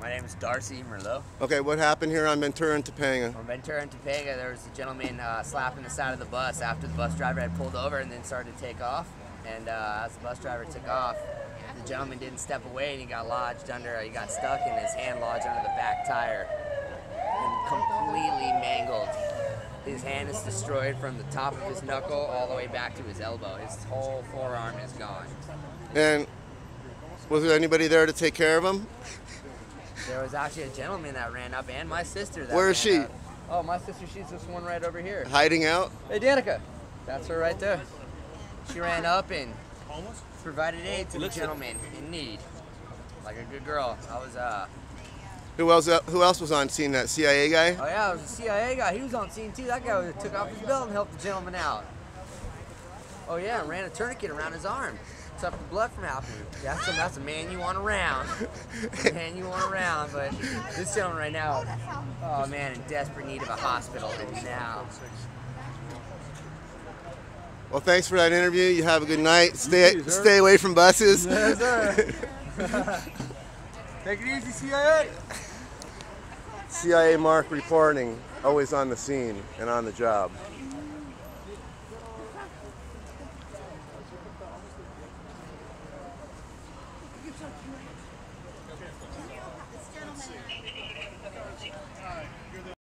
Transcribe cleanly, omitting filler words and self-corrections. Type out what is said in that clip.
My name is Darcy Merlo. Okay, what happened here on Ventura and Topanga? On Ventura and Topanga, there was a gentleman slapping the side of the bus. After the bus driver had pulled over and then started to take off, and as the bus driver took off, the gentleman didn't step away and he got lodged under, he got stuck and his hand lodged under the back tire and completely mangled. His hand is destroyed from the top of his knuckle all the way back to his elbow. His whole forearm is gone. And was there anybody there to take care of him? There was actually a gentleman that ran up and my sister that Where is she? Up. Oh, my sister, she's this one right over here. Hiding out? Hey, Danica. That's her right there. She ran up and provided aid to the gentleman in need. Like a good girl. I was Who else was on scene? That CIA guy? Oh yeah, it was a CIA guy. He was on scene too. That guy took off his belt and helped the gentleman out. Oh yeah, and ran a tourniquet around his arm. Up the blood from out. That's a man you want around. A man you want around, but this gentleman right now, oh man, in desperate need of a hospital now. Well, thanks for that interview. You have a good night. Stay away from buses. Yes, sir. Take it easy, CIA. CIA Mark reporting, always on the scene and on the job. This gentleman.